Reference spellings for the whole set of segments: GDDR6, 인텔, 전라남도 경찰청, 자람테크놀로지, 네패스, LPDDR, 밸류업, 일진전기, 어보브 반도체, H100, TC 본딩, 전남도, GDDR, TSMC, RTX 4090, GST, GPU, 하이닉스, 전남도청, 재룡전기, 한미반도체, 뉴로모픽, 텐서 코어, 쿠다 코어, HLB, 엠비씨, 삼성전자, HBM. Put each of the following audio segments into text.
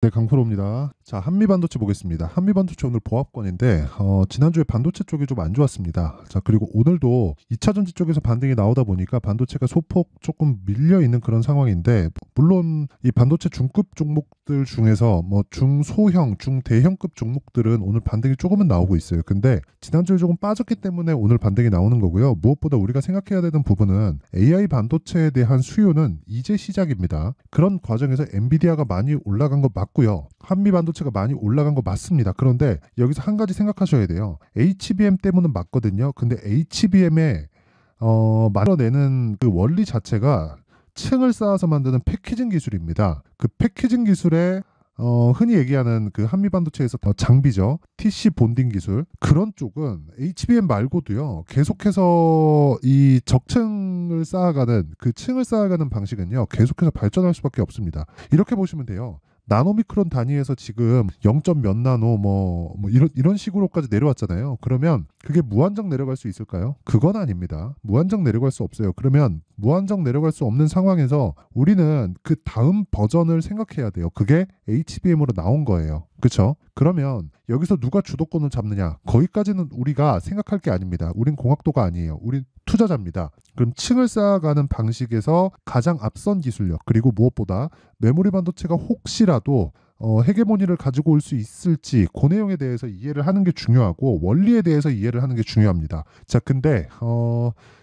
네, 강프로입니다. 자, 한미반도체 보겠습니다. 한미반도체 오늘 보합권인데 지난주에 반도체 쪽이 좀 안 좋았습니다. 자, 그리고 오늘도 2차전지 쪽에서 반등이 나오다 보니까 반도체가 소폭 조금 밀려있는 그런 상황인데, 물론 이 반도체 중급 종목들 중에서 뭐 중소형, 중대형급 종목들은 오늘 반등이 조금은 나오고 있어요. 근데 지난주에 조금 빠졌기 때문에 오늘 반등이 나오는 거고요. 무엇보다 우리가 생각해야 되는 부분은 AI 반도체에 대한 수요는 이제 시작입니다. 그런 과정에서 엔비디아가 많이 올라간 거 맞고요. 한미반도체가 많이 올라간 거 맞습니다. 그런데 여기서 한 가지 생각하셔야 돼요. HBM 때문은 맞거든요. 근데 HBM에 만들어내는 그 원리 자체가 층을 쌓아서 만드는 패키징 기술입니다. 그 패키징 기술에 흔히 얘기하는 그 한미반도체에서 장비죠. TC 본딩 기술. 그런 쪽은 HBM 말고도요. 계속해서 이 적층을 쌓아가는 그 층을 쌓아가는 방식은요. 계속해서 발전할 수밖에 없습니다. 이렇게 보시면 돼요. 나노미크론 단위에서 지금 0.몇 나노 이런 식으로까지 내려왔잖아요. 그러면 그게 무한정 내려갈 수 있을까요? 그건 아닙니다. 무한정 내려갈 수 없어요. 그러면 무한정 내려갈 수 없는 상황에서 우리는 그 다음 버전을 생각해야 돼요. 그게 HBM으로 나온 거예요. 그렇죠? 그러면 여기서 누가 주도권을 잡느냐? 거기까지는 우리가 생각할 게 아닙니다. 우린 공학도가 아니에요. 우린 투자자입니다. 그럼 층을 쌓아가는 방식에서 가장 앞선 기술력, 그리고 무엇보다 메모리 반도체가 혹시라도 헤게모니를 가지고 올 수 있을지 그 내용에 대해서 이해를 하는 게 중요하고 원리에 대해서 이해를 하는 게 중요합니다. 자, 근데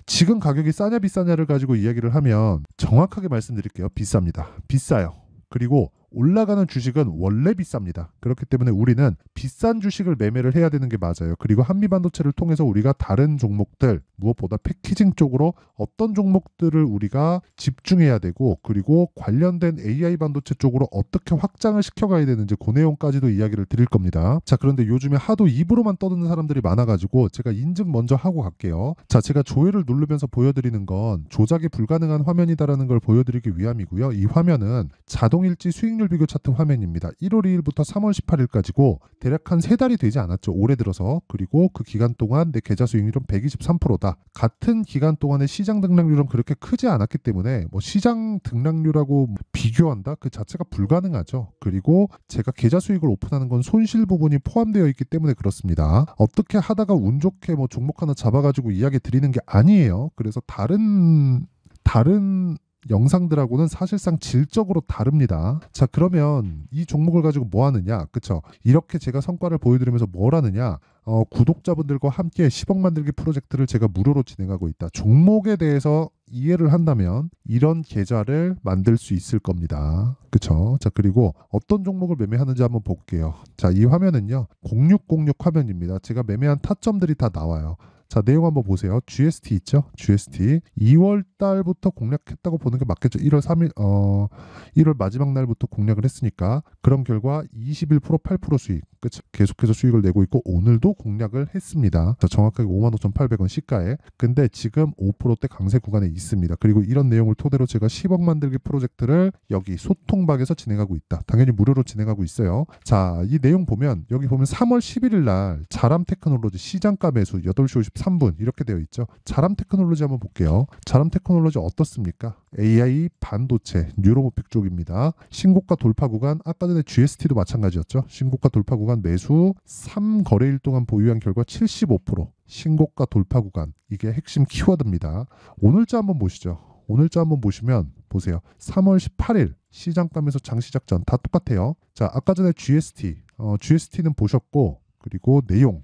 지금 가격이 싸냐 비싸냐를 가지고 이야기를 하면 정확하게 말씀드릴게요. 비쌉니다. 비싸요. 그리고 올라가는 주식은 원래 비쌉니다. 그렇기 때문에 우리는 비싼 주식을 매매를 해야 되는 게 맞아요. 그리고 한미반도체를 통해서 우리가 다른 종목들, 무엇보다 패키징 쪽으로 어떤 종목들을 우리가 집중해야 되고, 그리고 관련된 AI 반도체 쪽으로 어떻게 확장을 시켜가야 되는지 그 내용까지도 이야기를 드릴 겁니다. 자, 그런데 요즘에 하도 입으로만 떠드는 사람들이 많아가지고 제가 인증 먼저 하고 갈게요. 자, 제가 조회를 누르면서 보여드리는 건 조작이 불가능한 화면이다라는 걸 보여드리기 위함이고요. 이 화면은 자동일지 수익률 비교 차트 화면입니다. 1월 2일부터 3월 18일까지고 대략 한 3달이 되지 않았죠. 올해 들어서. 그리고 그 기간 동안 내 계좌 수익률은 123%다. 같은 기간 동안의 시장 등락률은 그렇게 크지 않았기 때문에 시장 등락률하고 비교한다? 그 자체가 불가능하죠. 그리고 제가 계좌 수익을 오픈하는 건 손실 부분이 포함되어 있기 때문에 그렇습니다. 어떻게 하다가 운 좋게 종목 하나 잡아가지고 이야기 드리는 게 아니에요. 그래서 다른 영상들하고는 사실상 질적으로 다릅니다. 자, 그러면 이 종목을 가지고 뭐 하느냐? 그쵸? 이렇게 제가 성과를 보여드리면서 뭘 하느냐? 구독자분들과 함께 10억 만들기 프로젝트를 제가 무료로 진행하고 있다. 종목에 대해서 이해를 한다면 이런 계좌를 만들 수 있을 겁니다. 그쵸? 자, 그리고 어떤 종목을 매매하는지 한번 볼게요. 자, 이 화면은요. 0606 화면입니다. 제가 매매한 타점들이 다 나와요. 자, 내용 한번 보세요. GST 있죠? GST 2월달부터 공략했다고 보는 게 맞겠죠. 1월 마지막 날부터 공략을 했으니까 그런 결과 21% 8% 수익, 그쵸? 계속해서 수익을 내고 있고 오늘도 공략을 했습니다. 자, 정확하게 55,800원 시가에. 근데 지금 5%대 강세 구간에 있습니다. 그리고 이런 내용을 토대로 제가 10억 만들기 프로젝트를 여기 소통방에서 진행하고 있다. 당연히 무료로 진행하고 있어요. 자, 이 내용 보면 여기 보면 3월 11일 날 자람테크놀로지 시장가 매수 8시 53분 이렇게 되어 있죠. 자람테크놀로지 한번 볼게요. 자람테크놀로지 어떻습니까? AI 반도체 뉴로모픽 쪽입니다. 신고가 돌파 구간, 아까 전에 GST도 마찬가지였죠. 신고가 돌파 구간 매수 3거래일 동안 보유한 결과 75%. 신고가 돌파 구간, 이게 핵심 키워드입니다. 오늘자 한번 보시죠. 오늘자 한번 보시면 보세요. 3월 18일 시장감에서 장시작 전 다 똑같아요. 자, 아까 전에 GST는 보셨고, 그리고 내용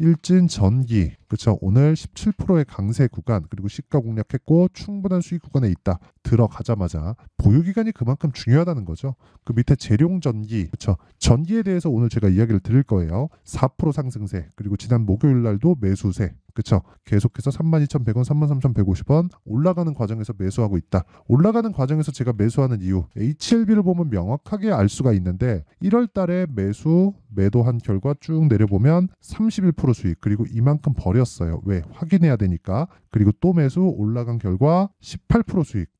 일진전기, 그쵸? 오늘 17%의 강세 구간, 그리고 시가 공략했고 충분한 수익 구간에 있다. 들어가자마자 보유기간이 그만큼 중요하다는 거죠. 그 밑에 재룡전기, 그쵸? 전기에 대해서 오늘 제가 이야기를 드릴 거예요. 4% 상승세, 그리고 지난 목요일날도 매수세, 그쵸? 계속해서 32,100원, 33,150원 올라가는 과정에서 매수하고 있다. 올라가는 과정에서 제가 매수하는 이유, HLB를 보면 명확하게 알 수가 있는데 1월달에 매도한 결과 쭉 내려보면 31% 수익, 그리고 이만큼 버렸어요. 왜? 확인해야 되니까. 그리고 또 매수, 올라간 결과 18% 수익.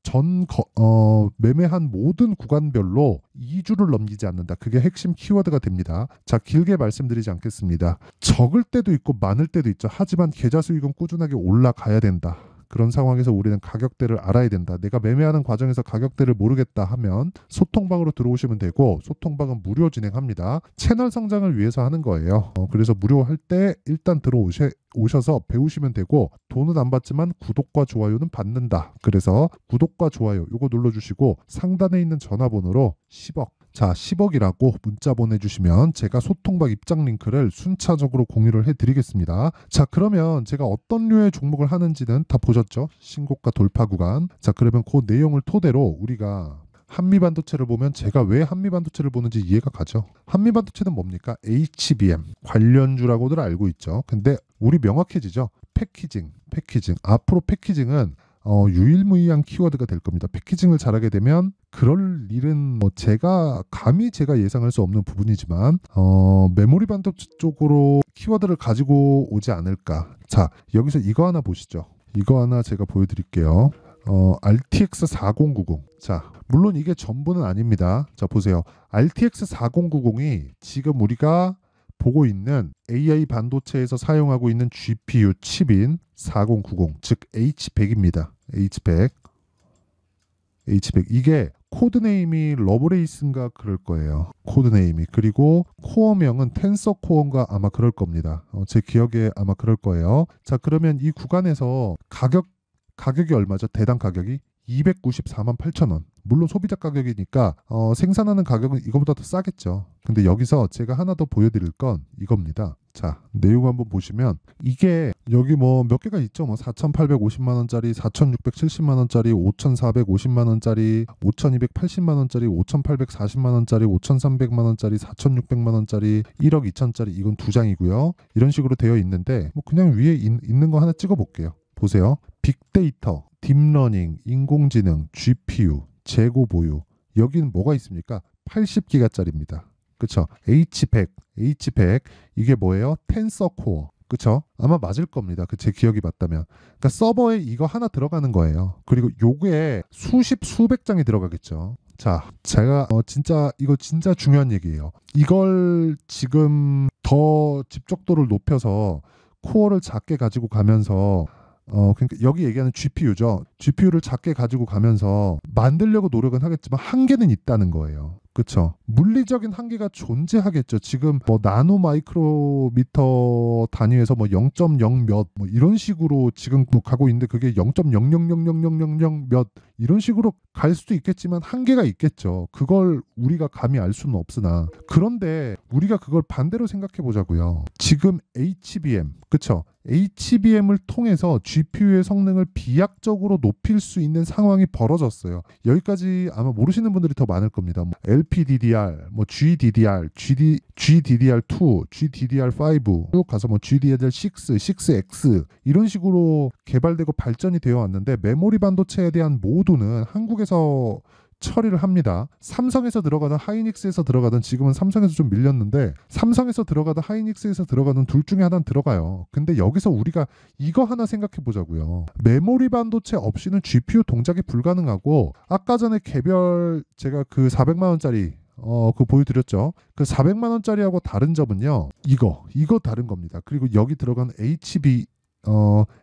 매매한 모든 구간별로 2주를 넘기지 않는다. 그게 핵심 키워드가 됩니다. 자, 길게 말씀드리지 않겠습니다. 적을 때도 있고 많을 때도 있죠. 하지만 계좌 수익은 꾸준하게 올라가야 된다. 그런 상황에서 우리는 가격대를 알아야 된다. 내가 매매하는 과정에서 가격대를 모르겠다 하면 소통방으로 들어오시면 되고, 소통방은 무료 진행합니다. 채널 성장을 위해서 하는 거예요. 그래서 무료 할 때 일단 들어오셔서 배우시면 되고, 돈은 안 받지만 구독과 좋아요는 받는다. 그래서 구독과 좋아요 이거 눌러주시고 상단에 있는 전화번호로 10억, 자 10억이라고 문자 보내주시면 제가 소통방 입장 링크를 순차적으로 공유를 해드리겠습니다. 자, 그러면 제가 어떤 류의 종목을 하는지는 다 보셨죠? 신고가 돌파 구간. 자, 그러면 그 내용을 토대로 우리가 한미반도체를 보면 제가 왜 한미반도체를 보는지 이해가 가죠. 한미반도체는 뭡니까? HBM 관련주라고들 알고 있죠. 근데 우리 명확해지죠. 패키징. 앞으로 패키징은 유일무이한 키워드가 될 겁니다. 패키징을 잘하게 되면 그럴 일은 제가 감히 예상할 수 없는 부분이지만 메모리 반도체 쪽으로 키워드를 가지고 오지 않을까. 자, 여기서 이거 하나 보시죠. 이거 하나 제가 보여드릴게요. RTX 4090. 자, 물론 이게 전부는 아닙니다. 자, 보세요. RTX 4090이 지금 우리가 보고 있는 AI 반도체에서 사용하고 있는 GPU 칩인 4090, 즉 H100입니다. H100. 이게 코드네임이 러브레이스인가 그럴 거예요. 코드네임이. 그리고 코어명은 텐서 코어인가 아마 그럴 겁니다. 제 기억에 아마 그럴 거예요. 자, 그러면 이 구간에서 가격이 얼마죠? 대당 가격이 294만 8천 원. 물론 소비자 가격이니까 생산하는 가격은 이거보다 더 싸겠죠. 근데 여기서 제가 하나 더 보여드릴 건 이겁니다. 자, 내용 한번 보시면 이게 여기 몇 개가 있죠. 4,850만 원짜리, 4,670만 원짜리, 5,450만 원짜리, 5,280만 원짜리, 5,840만 원짜리, 5,300만 원짜리, 4,600만 원짜리, 1억 2천짜리. 이건 두 장이고요. 이런 식으로 되어 있는데 그냥 위에 있는 거 하나 찍어 볼게요. 보세요. 빅데이터, 딥러닝, 인공지능, GPU, 재고 보유. 여기는 뭐가 있습니까? 80기가짜리입니다. 그쵸? H100. 이게 뭐예요? 텐서 코어. 그쵸? 아마 맞을 겁니다. 제 기억이 맞다면. 그러니까 서버에 이거 하나 들어가는 거예요. 그리고 요게 수백 장이 들어가겠죠. 자, 제가 이거 진짜 중요한 얘기예요. 이걸 지금 더 집적도를 높여서 코어를 작게 가지고 가면서 그러니까 여기 얘기하는 GPU죠. GPU를 작게 가지고 가면서 만들려고 노력은 하겠지만 한계는 있다는 거예요. 그쵸? 물리적인 한계가 존재하겠죠. 지금 나노 마이크로미터 단위에서 0.0몇 이런 식으로 지금 가고 있는데 그게 0.0000000 몇 이런 식으로 갈 수도 있겠지만 한계가 있겠죠. 그걸 우리가 감히 알 수는 없으나, 그런데 우리가 그걸 반대로 생각해 보자고요. 지금 HBM, 그쵸? HBM을 통해서 GPU의 성능을 비약적으로 높일 수 있는 상황이 벌어졌어요. 여기까지 아마 모르시는 분들이 더 많을 겁니다. LPDDR, GDDR, GDDR2, GDDR5, 쭉 가서 GDDR6, 6X 이런 식으로 개발되고 발전이 되어 왔는데 메모리 반도체에 대한 모두는 한국에서 처리를 합니다. 삼성에서 들어가든 하이닉스에서 들어가든, 지금은 삼성에서 좀 밀렸는데 삼성에서 들어가든 하이닉스에서 들어가든 둘 중에 하나는 들어가요. 근데 여기서 우리가 이거 하나 생각해 보자고요. 메모리 반도체 없이는 GPU 동작이 불가능하고, 아까 전에 개별 제가 그 400만 원짜리 그거 보여드렸죠. 그 400만 원짜리하고 다른 점은요, 이거 다른 겁니다. 그리고 여기 들어간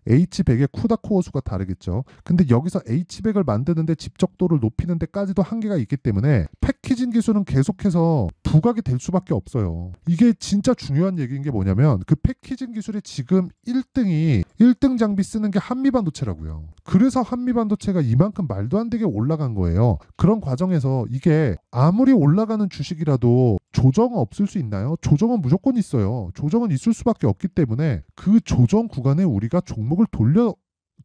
H100의 쿠다 코어 수가 다르겠죠. 근데 여기서 H100을 만드는데, 집적도를 높이는 데까지도 한계가 있기 때문에 패키징 기술은 계속해서 부각이 될 수밖에 없어요. 이게 진짜 중요한 얘기인 게 뭐냐면, 그 패키징 기술의 지금 1등 장비 쓰는 게 한미반도체라고요. 그래서 한미반도체가 이만큼 말도 안 되게 올라간 거예요. 그런 과정에서 이게 아무리 올라가는 주식이라도 조정은 없을 수 있나요? 조정은 무조건 있어요. 조정은 있을 수밖에 없기 때문에 그 조정 구간에 우리가 종목을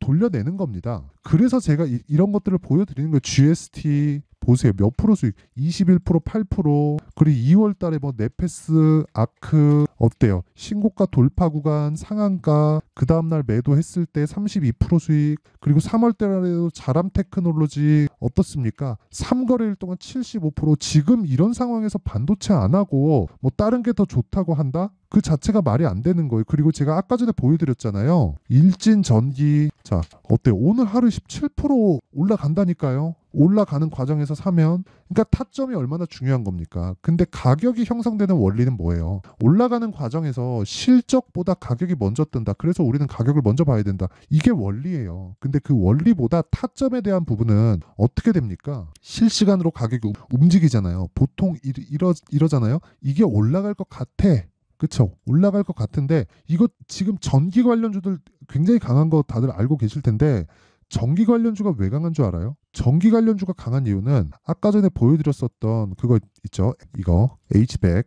돌려내는 겁니다. 그래서 제가 이런 것들을 보여드리는 거예요. GST 보세요. 몇 프로 수익? 21%, 8%. 그리고 2월 달에 네패스, 아크 어때요? 신고가 돌파 구간, 상한가, 그 다음날 매도했을 때 32% 수익. 그리고 3월 달에도 자람테크놀로지 어떻습니까? 3거래일 동안 75%. 지금 이런 상황에서 반도체 안 하고 다른 게 더 좋다고 한다? 그 자체가 말이 안 되는 거예요. 그리고 제가 아까 전에 보여드렸잖아요. 일진전기. 자, 어때요? 오늘 하루 17% 올라간다니까요. 올라가는 과정에서 사면, 그러니까 타점이 얼마나 중요한 겁니까? 근데 가격이 형성되는 원리는 뭐예요? 올라가는 과정에서 실적보다 가격이 먼저 뜬다. 그래서 우리는 가격을 먼저 봐야 된다. 이게 원리예요. 근데 그 원리보다 타점에 대한 부분은 어떻게 됩니까? 실시간으로 가격이 움직이잖아요. 보통 이러잖아요. 이게 올라갈 것 같아. 그쵸? 올라갈 것 같은데, 이거 지금 전기 관련주들 굉장히 강한 거 다들 알고 계실 텐데, 전기 관련주가 왜 강한 줄 알아요? 전기 관련주가 강한 이유는 아까 전에 보여드렸었던 그거 있죠? 이거 H100,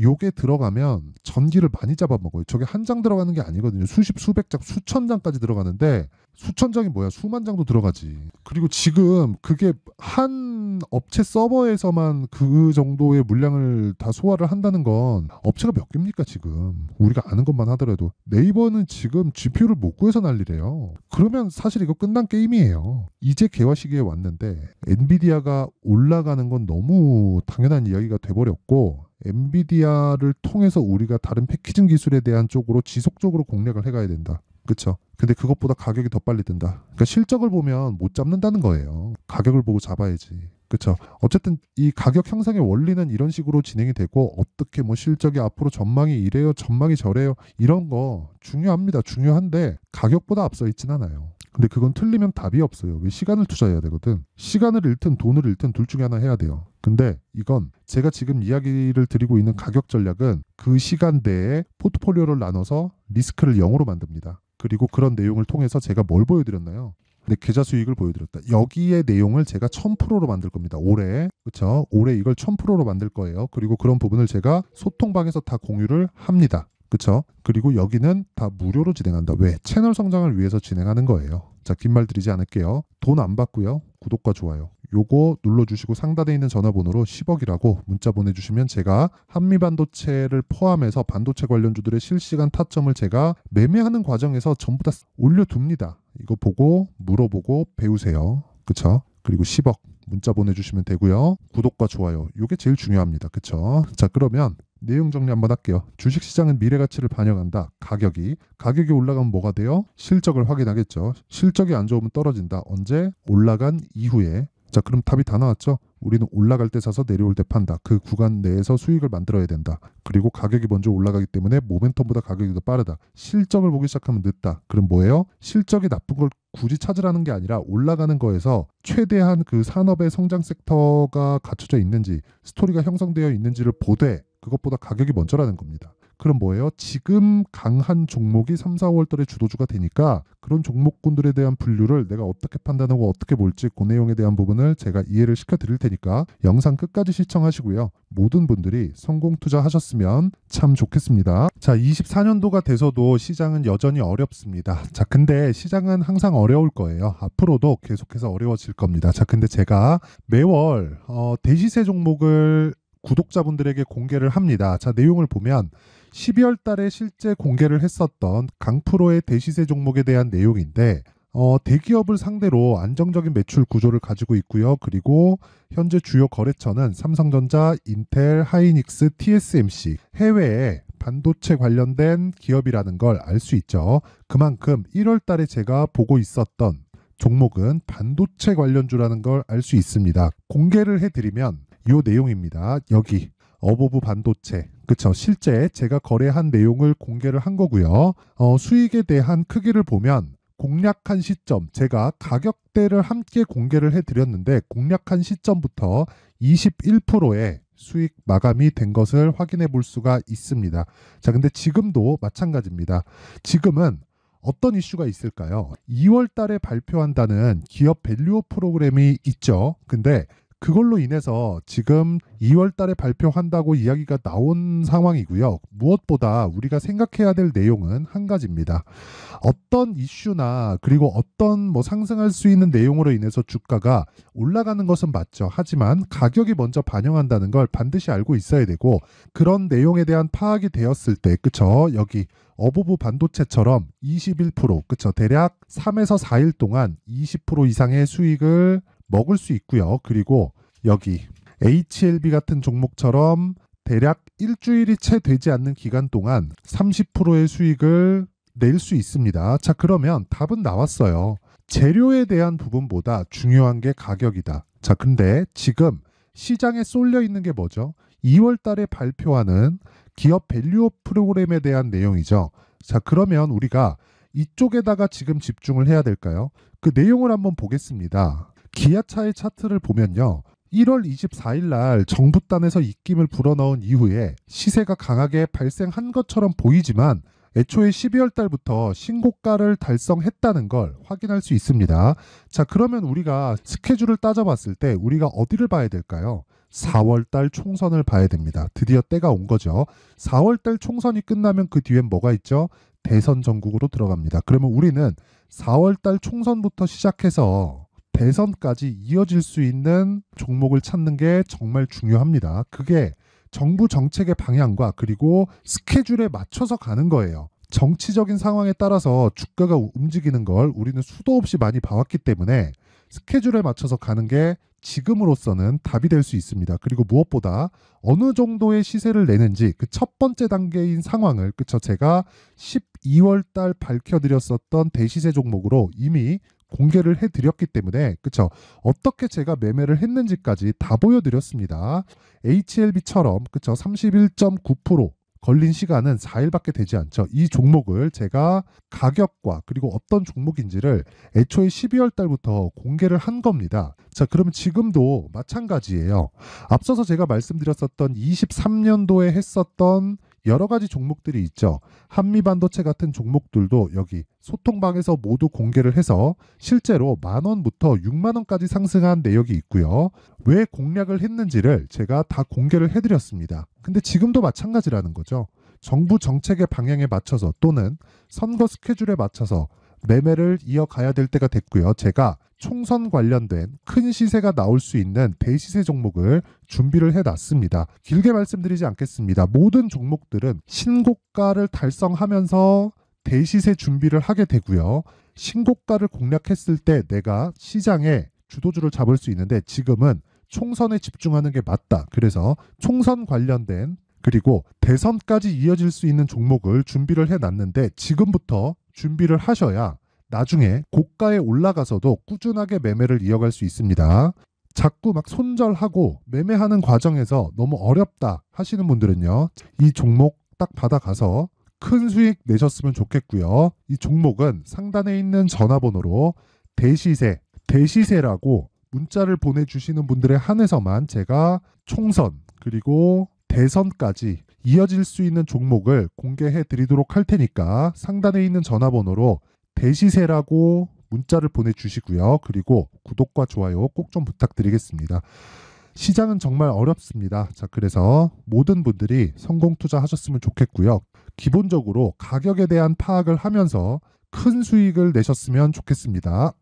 요게 들어가면 전기를 많이 잡아먹어요. 저게 한 장 들어가는 게 아니거든요. 수십, 수백 장, 수천 장까지 들어가는데, 수천 장이 뭐야? 수만 장도 들어가지. 그리고 지금 그게 한 업체 서버에서만 그 정도의 물량을 다 소화를 한다는 건 업체가 몇 개입니까 지금? 우리가 아는 것만 하더라도 네이버는 지금 GPU를 못 구해서 난리래요. 그러면 사실 이거 끝난 게임이에요. 이제 개화 시기에 왔는데 엔비디아가 올라가는 건 너무 당연한 이야기가 돼버렸고, 엔비디아를 통해서 우리가 다른 패키징 기술에 대한 쪽으로 지속적으로 공략을 해가야 된다. 그쵸? 근데 그것보다 가격이 더 빨리 든다. 그러니까 실적을 보면 못 잡는다는 거예요. 가격을 보고 잡아야지. 그쵸? 어쨌든 이 가격 형성의 원리는 이런 식으로 진행이 되고, 어떻게 뭐 실적이 앞으로 전망이 이래요, 전망이 저래요, 이런 거 중요합니다. 중요한데 가격보다 앞서 있진 않아요. 근데 그건 틀리면 답이 없어요. 왜? 시간을 투자해야 되거든. 시간을 잃든 돈을 잃든 둘 중에 하나 해야 돼요. 근데 이건 제가 지금 이야기를 드리고 있는 가격 전략은 그 시간대에 포트폴리오를 나눠서 리스크를 0으로 만듭니다. 그리고 그런 내용을 통해서 제가 뭘 보여드렸나요? 내 계좌 수익을 보여드렸다. 여기에 내용을 제가 1000%로 만들 겁니다. 올해. 그렇죠? 올해 이걸 1000%로 만들 거예요. 그리고 그런 부분을 제가 소통방에서 다 공유를 합니다. 그렇죠? 그리고 여기는 다 무료로 진행한다. 왜? 채널 성장을 위해서 진행하는 거예요. 자, 긴 말 드리지 않을게요. 돈 안 받고요. 구독과 좋아요 요거 눌러주시고 상단에 있는 전화번호로 10억이라고 문자 보내주시면 제가 한미반도체를 포함해서 반도체 관련주들의 실시간 타점을 제가 매매하는 과정에서 전부 다 올려둡니다. 이거 보고 물어보고 배우세요. 그쵸? 그리고 10억 문자 보내주시면 되고요. 구독과 좋아요 요게 제일 중요합니다. 그쵸? 자, 그러면 내용 정리 한번 할게요. 주식시장은 미래 가치를 반영한다. 가격이 올라가면 뭐가 돼요? 실적을 확인하겠죠. 실적이 안 좋으면 떨어진다. 언제? 올라간 이후에. 자, 그럼 답이 다 나왔죠. 우리는 올라갈 때 사서 내려올 때 판다. 그 구간 내에서 수익을 만들어야 된다. 그리고 가격이 먼저 올라가기 때문에 모멘텀보다 가격이 더 빠르다. 실적을 보기 시작하면 늦다. 그럼 뭐예요? 실적이 나쁜 걸 굳이 찾으라는 게 아니라 올라가는 거에서 최대한 그 산업의 성장 섹터가 갖춰져 있는지, 스토리가 형성되어 있는지를 보되 그것보다 가격이 먼저라는 겁니다. 그럼 뭐예요? 지금 강한 종목이 3, 4월달에 주도주가 되니까 그런 종목군들에 대한 분류를 내가 어떻게 판단하고 어떻게 볼지, 그 내용에 대한 부분을 제가 이해를 시켜드릴 테니까 영상 끝까지 시청하시고요. 모든 분들이 성공 투자하셨으면 참 좋겠습니다. 자, 24년도가 돼서도 시장은 여전히 어렵습니다. 자, 근데 시장은 항상 어려울 거예요. 앞으로도 계속해서 어려워질 겁니다. 자, 근데 제가 매월 대시세 종목을 구독자분들에게 공개를 합니다. 자, 내용을 보면 12월 달에 실제 공개를 했었던 강프로의 대시세 종목에 대한 내용인데, 대기업을 상대로 안정적인 매출 구조를 가지고 있고요. 그리고 현재 주요 거래처는 삼성전자, 인텔, 하이닉스, TSMC, 해외에 반도체 관련된 기업이라는 걸 알 수 있죠. 그만큼 1월 달에 제가 보고 있었던 종목은 반도체 관련주라는 걸 알 수 있습니다. 공개를 해드리면 요 내용입니다. 여기 어보브 반도체, 그쵸? 실제 제가 거래한 내용을 공개를 한 거고요. 수익에 대한 크기를 보면 공략한 시점, 제가 가격대를 함께 공개를 해드렸는데 공략한 시점부터 21%의 수익 마감이 된 것을 확인해 볼 수가 있습니다. 자, 근데 지금도 마찬가지입니다. 지금은 어떤 이슈가 있을까요? 2월 달에 발표한다는 기업 밸류업 프로그램이 있죠. 근데 그걸로 인해서 지금 2월 달에 발표한다고 이야기가 나온 상황이고요. 무엇보다 우리가 생각해야 될 내용은 한 가지입니다. 어떤 이슈나 그리고 어떤 뭐 상승할 수 있는 내용으로 인해서 주가가 올라가는 것은 맞죠. 하지만 가격이 먼저 반영한다는 걸 반드시 알고 있어야 되고, 그런 내용에 대한 파악이 되었을 때, 그쵸? 여기 어보브 반도체처럼 21%, 그쵸? 대략 3에서 4일 동안 20% 이상의 수익을 먹을 수 있고요. 그리고 여기 HLB 같은 종목처럼 대략 일주일이 채 되지 않는 기간 동안 30%의 수익을 낼 수 있습니다. 자, 그러면 답은 나왔어요. 재료에 대한 부분보다 중요한 게 가격이다. 자, 근데 지금 시장에 쏠려 있는 게 뭐죠? 2월 달에 발표하는 기업 밸류업 프로그램에 대한 내용이죠. 자, 그러면 우리가 이쪽에다가 지금 집중을 해야 될까요? 그 내용을 한번 보겠습니다. 기아차의 차트를 보면요. 1월 24일 날 정부단에서 입김을 불어넣은 이후에 시세가 강하게 발생한 것처럼 보이지만 애초에 12월 달부터 신고가를 달성했다는 걸 확인할 수 있습니다. 자, 그러면 우리가 스케줄을 따져봤을 때 우리가 어디를 봐야 될까요? 4월 달 총선을 봐야 됩니다. 드디어 때가 온 거죠. 4월 달 총선이 끝나면 그 뒤엔 뭐가 있죠? 대선 전국으로 들어갑니다. 그러면 우리는 4월 달 총선부터 시작해서 대선까지 이어질 수 있는 종목을 찾는 게 정말 중요합니다. 그게 정부 정책의 방향과 그리고 스케줄에 맞춰서 가는 거예요. 정치적인 상황에 따라서 주가가 움직이는 걸 우리는 수도 없이 많이 봐왔기 때문에 스케줄에 맞춰서 가는 게 지금으로서는 답이 될 수 있습니다. 그리고 무엇보다 어느 정도의 시세를 내는지 그 첫 번째 단계인 상황을 그쵸 제가 12월 달 밝혀드렸었던 대시세 종목으로 이미 공개를 해드렸기 때문에 그쵸 어떻게 제가 매매를 했는지까지 다 보여드렸습니다. HLB처럼 그쵸 31.9% 걸린 시간은 4일밖에 되지 않죠. 이 종목을 제가 가격과 그리고 어떤 종목인지를 애초에 12월 달부터 공개를 한 겁니다. 자, 그럼 지금도 마찬가지예요. 앞서서 제가 말씀드렸었던 23년도에 했었던 여러 가지 종목들이 있죠. 한미반도체 같은 종목들도 여기 소통방에서 모두 공개를 해서 실제로 10,000원부터 60,000원까지 상승한 내역이 있고요. 왜 공략을 했는지를 제가 다 공개를 해드렸습니다. 근데 지금도 마찬가지라는 거죠. 정부 정책의 방향에 맞춰서 또는 선거 스케줄에 맞춰서 매매를 이어가야 될 때가 됐고요. 제가 총선 관련된 큰 시세가 나올 수 있는 대시세 종목을 준비를 해놨습니다. 길게 말씀드리지 않겠습니다. 모든 종목들은 신고가를 달성하면서 대시세 준비를 하게 되고요. 신고가를 공략했을 때 내가 시장의 주도주를 잡을 수 있는데 지금은 총선에 집중하는 게 맞다. 그래서 총선 관련된 그리고 대선까지 이어질 수 있는 종목을 준비를 해놨는데 지금부터 준비를 하셔야 나중에 고가에 올라가서도 꾸준하게 매매를 이어갈 수 있습니다. 자꾸 막 손절하고 매매하는 과정에서 너무 어렵다 하시는 분들은요. 이 종목 딱 받아가서 큰 수익 내셨으면 좋겠고요. 이 종목은 상단에 있는 전화번호로 대시세, 대시세라고 문자를 보내주시는 분들에 한해서만 제가 총선 그리고 대선까지 이어질 수 있는 종목을 공개해 드리도록 할 테니까 상단에 있는 전화번호로 대시세라고 문자를 보내주시고요. 그리고 구독과 좋아요 꼭 좀 부탁드리겠습니다. 시장은 정말 어렵습니다. 자, 그래서 모든 분들이 성공 투자하셨으면 좋겠고요. 기본적으로 가격에 대한 파악을 하면서 큰 수익을 내셨으면 좋겠습니다.